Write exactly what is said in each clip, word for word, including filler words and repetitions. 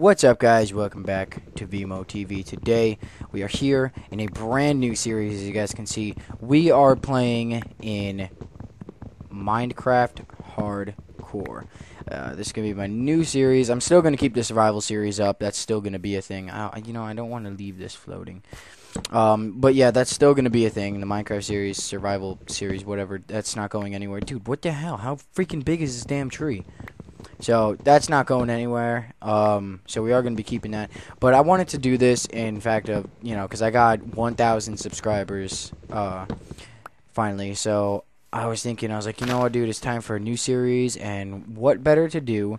What's up, guys? Welcome back to V M O T V. Today we are here in a brand new series. As you guys can see, we are playing in Minecraft Hardcore. Uh, this is gonna be my new series. I'm still gonna keep the survival series up. That's still gonna be a thing. I, you know, I don't want to leave this floating. Um, but yeah, that's still gonna be a thing. The Minecraft series, survival series, whatever. That's not going anywhere, dude. What the hell? How freaking big is this damn tree? So that's not going anywhere. Um, so we are going to be keeping that. But I wanted to do this, in fact, of you know, because I got one thousand subscribers uh, finally. So I was thinking, I was like, you know what, dude, it's time for a new series. And what better to do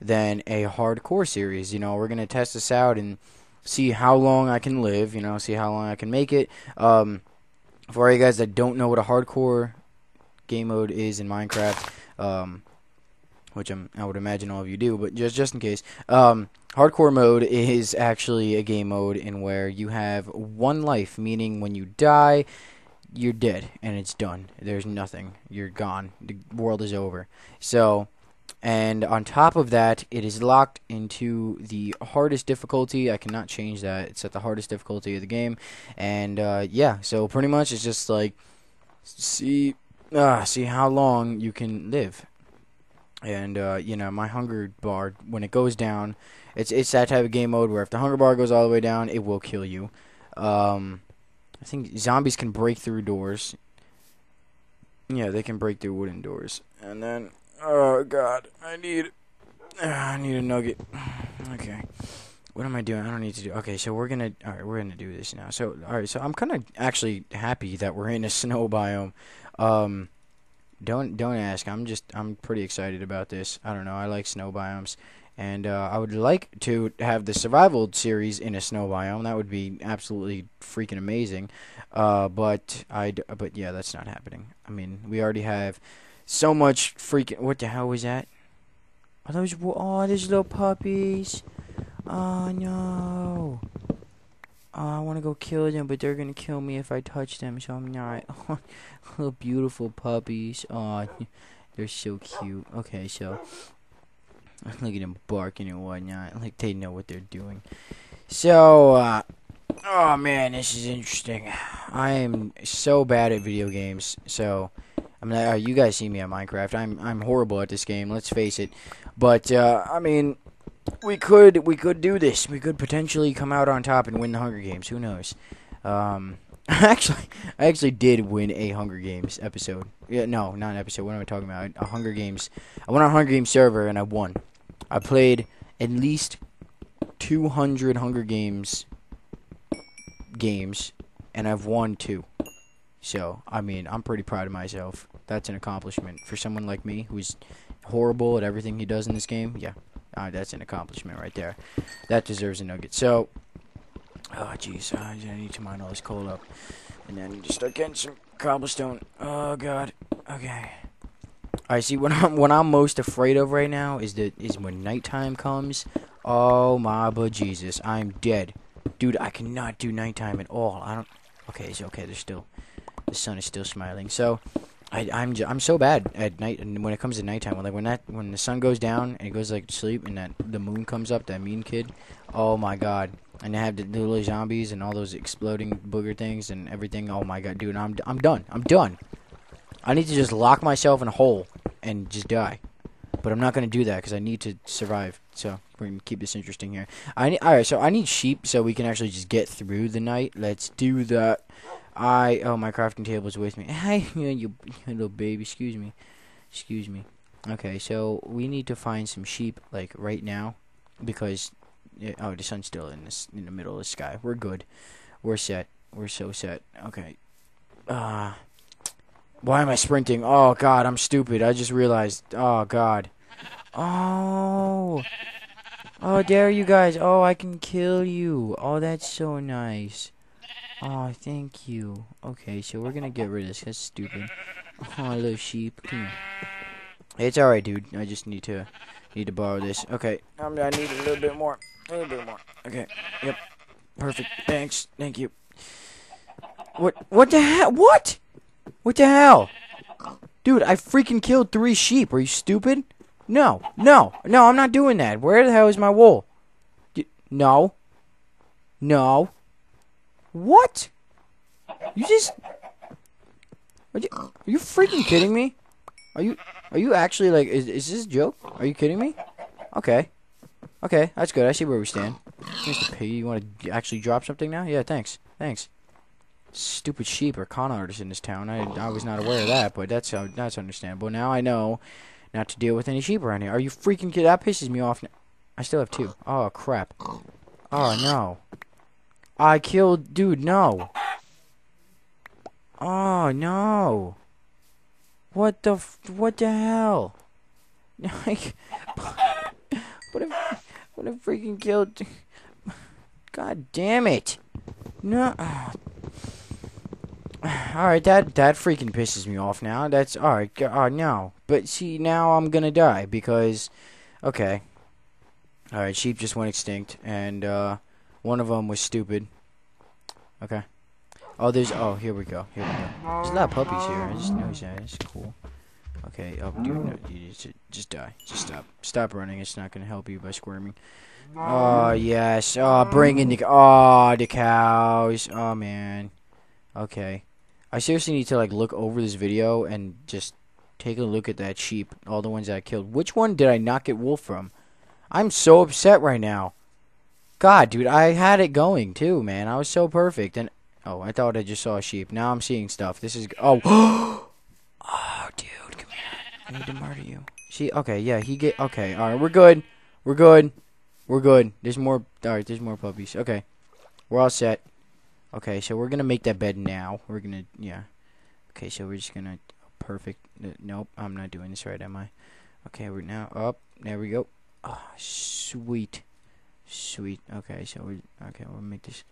than a hardcore series? You know, we're going to test this out and see how long I can live, you know, see how long I can make it. Um, for all you guys that don't know what a hardcore game mode is in Minecraft, um... which I'm, I would imagine all of you do, but just just in case, um, hardcore mode is actually a game mode in where you have one life, meaning when you die, you're dead and it's done. There's nothing. You're gone. The world is over. So, and on top of that, it is locked into the hardest difficulty. I cannot change that. It's at the hardest difficulty of the game, and uh, yeah. So pretty much, it's just like see, uh, see how long you can live. And, uh, you know, my hunger bar, when it goes down, it's it's that type of game mode where if the hunger bar goes all the way down, it will kill you. Um, I think zombies can break through doors. Yeah, they can break through wooden doors. And then, oh, God, I need, uh, I need a nugget. Okay. What am I doing? I don't need to do... Okay, so we're gonna... Alright, we're gonna do this now. So, alright, so I'm kind of actually happy that we're in a snow biome. Um... Don't don't ask. I'm just I'm pretty excited about this. I don't know. I like snow biomes, and uh, I would like to have the survival series in a snow biome. That would be absolutely freaking amazing. Uh, but I but yeah, that's not happening. I mean, we already have so much freaking. What the hell was that? Are those oh those little puppies? Oh no. Oh, I want to go kill them, but they're going to kill me if I touch them, so I'm not. Little beautiful puppies. Oh, they're so cute. Okay, so. Look at them barking and whatnot. Like, they know what they're doing. So, uh. Oh, man, this is interesting. I am so bad at video games. So, I mean, uh, you guys see me at Minecraft. I'm, I'm horrible at this game, let's face it. But, uh, I mean. We could, we could do this. We could potentially come out on top and win the Hunger Games. Who knows? Um, actually, I actually did win a Hunger Games episode. Yeah, no, not an episode. What am I talking about? A Hunger Games. I went on a Hunger Games server and I won. I played at least two hundred Hunger Games games, and I've won two. So, I mean, I'm pretty proud of myself. That's an accomplishment for someone like me who's horrible at everything he does in this game. Yeah. Uh, that's an accomplishment right there. That deserves a nugget. So, oh jeez, I need to mine all this coal up, and then I need to start getting some cobblestone. Oh god. Okay. I see. What I'm what I'm most afraid of right now is that is when nighttime comes. Oh my bejesus, I'm dead, dude. I cannot do nighttime at all. I don't. Okay, it's okay. There's still the sun is still smiling. So. I, I'm j I'm so bad at night, and when it comes to nighttime, like when that when the sun goes down and it goes like to sleep, and that the moon comes up, that mean kid, oh my god! And I have the little zombies and all those exploding booger things and everything. Oh my god, dude! I'm I'm done. I'm done. I need to just lock myself in a hole and just die. But I'm not gonna do that because I need to survive. So we're gonna keep this interesting here. I need, all right. So I need sheep so we can actually just get through the night. Let's do that. I oh my crafting table is with me. Hey, you, you little baby. Excuse me, excuse me. Okay, so we need to find some sheep like right now, because it, oh the sun's still in this in the middle of the sky. We're good. We're set. We're so set. Okay. Uh, why am I sprinting? Oh god, I'm stupid. I just realized. Oh god. Oh. Oh, there you guys. Oh, I can kill you. Oh, that's so nice. Oh, thank you. Okay, so we're gonna get rid of this. That's stupid. Oh, little sheep. Hmm. It's alright, dude. I just need to need to borrow this. Okay, um, I need a little bit more. A little bit more. Okay. Yep. Perfect. Thanks. Thank you. What? What the hell? What? What the hell? Dude, I freaking killed three sheep. Are you stupid? No. No. No. I'm not doing that. Where the hell is my wool? No. No. What? You just... Are you, are you freaking kidding me? Are you... Are you actually like... Is, is this a joke? Are you kidding me? Okay. Okay, that's good. I see where we stand. Mister P, you want to actually drop something now? Yeah, thanks. Thanks. Stupid sheep or con artists in this town. I, I was not aware of that, but that's uh, that's understandable. Now I know not to deal with any sheep around here. Are you freaking kidding? That pisses me off now. I still have two. Oh, crap. Oh, no. I killed... Dude, no. Oh, no. What the... F what the hell? Like... What a, what a freaking killed. God damn it. No. Alright, that, that freaking pisses me off now. That's, alright, oh no. But see, now I'm gonna die because, okay. Alright, sheep just went extinct, and uh, one of them was stupid. Okay. Oh, there's, oh, here we go, here we go. There's a lot of puppies here, I just noticed that, it's cool. Okay, oh, dude, no, just, just die. Just stop. Stop running. It's not going to help you by squirming. Oh, yes. Oh, bring in the... Oh, the cows. Oh, man. Okay. I seriously need to, like, look over this video and just take a look at that sheep. All the ones that I killed. Which one did I not get wool from? I'm so upset right now. God, dude, I had it going, too, man. I was so perfect. And oh, I thought I just saw a sheep. Now I'm seeing stuff. This is... Oh. Oh, dude, come on. I need to murder you. See, okay, yeah, he get, okay, alright, we're good. We're good. We're good. There's more, alright, there's more puppies. Okay, we're all set. Okay, so we're gonna make that bed now. We're gonna, yeah. Okay, so we're just gonna, perfect, nope, I'm not doing this right, am I? Okay, we're now up, there we go. Oh, sweet. Sweet, okay, so we, okay, we'll make this,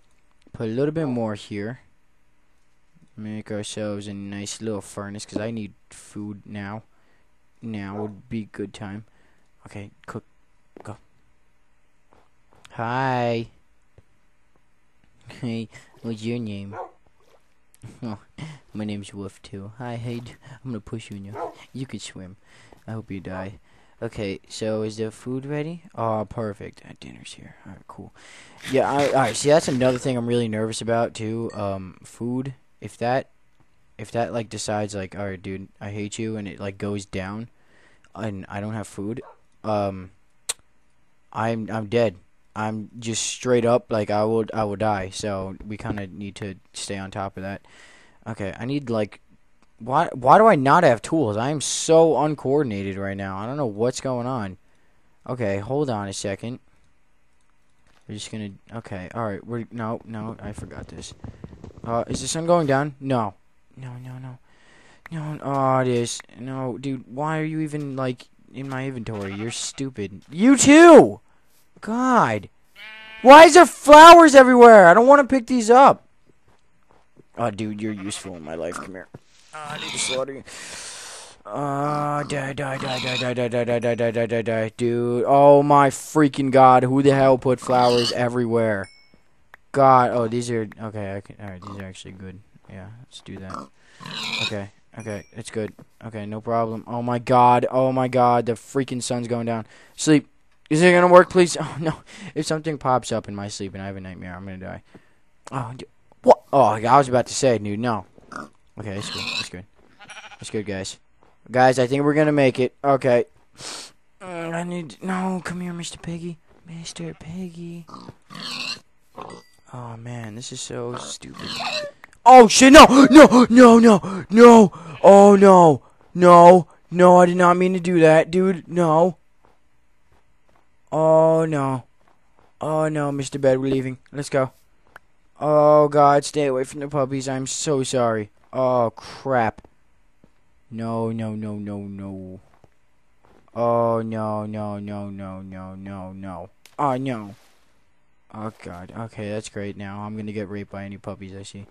put a little bit more here. Make ourselves a nice little furnace, because I need food now. Now would be good time. Okay, cook. Go. Hi. Hey, what's your name? Oh, my name's Wolf, too. Hi, hey, I'm going to push you in your... You could swim. I hope you die. Okay, so is the food ready? Oh, perfect. Dinner's here. All right, cool. Yeah, I, all right, see, that's another thing I'm really nervous about, too. Um, food. If that, if that, like, decides, like, alright, dude, I hate you, and it, like, goes down, and I don't have food, um, I'm, I'm dead. I'm just straight up, like, I will, I will die, so we kind of need to stay on top of that. Okay, I need, like, why, why do I not have tools? I am so uncoordinated right now. I don't know what's going on. Okay, hold on a second. We're just gonna, okay, alright, we're, no, no, I forgot this. Uh, is the sun going down? No. No, no, no. No, oh, it is. No, dude, why are you even, like, in my inventory? You're stupid. You too! God. Why is there flowers everywhere? I don't want to pick these up. Oh, dude, you're useful in my life. Come here. Oh, I need to slaughter you. Uh, die, die, die, die, die, die, die, die, die, die, die, die, die, dude. Oh, my freaking God. Who the hell put flowers everywhere? God, oh, these are, okay, I can, alright, these are actually good. Yeah, let's do that. Okay, okay, it's good. Okay, no problem. Oh my God, oh my God, the freaking sun's going down. Sleep. Is it gonna work, please? Oh, no. If something pops up in my sleep and I have a nightmare, I'm gonna die. Oh, dude. What? Oh, I was about to say, dude, no. Okay, it's good, it's good. It's good, guys. Guys, I think we're gonna make it. Okay. I need, no, come here, Mister Piggy. Mister Piggy. Oh man, this is so stupid. Oh shit, no, no, no, no, no, oh no, no, no, I did not mean to do that, dude, no. Oh no, oh no, Mister Bed, we're leaving, let's go. Oh God, stay away from the puppies, I'm so sorry. Oh crap. No, no, no, no, no. Oh no, no, no, no, no, no, no. Oh no. Oh, God. Okay, that's great now. I'm going to get raped by any puppies I see.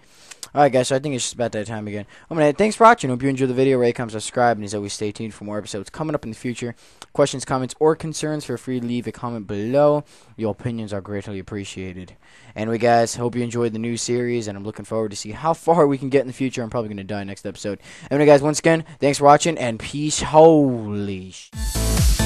Alright, guys, so I think it's just about that time again. I'm gonna, thanks for watching. Hope you enjoyed the video. Rate, comment, subscribe, and as always, stay tuned for more episodes coming up in the future. Questions, comments, or concerns, feel free to leave a comment below. Your opinions are greatly appreciated. Anyway, guys, hope you enjoyed the new series, and I'm looking forward to see how far we can get in the future. I'm probably going to die next episode. Anyway, guys, once again, thanks for watching, and peace. Holy sh...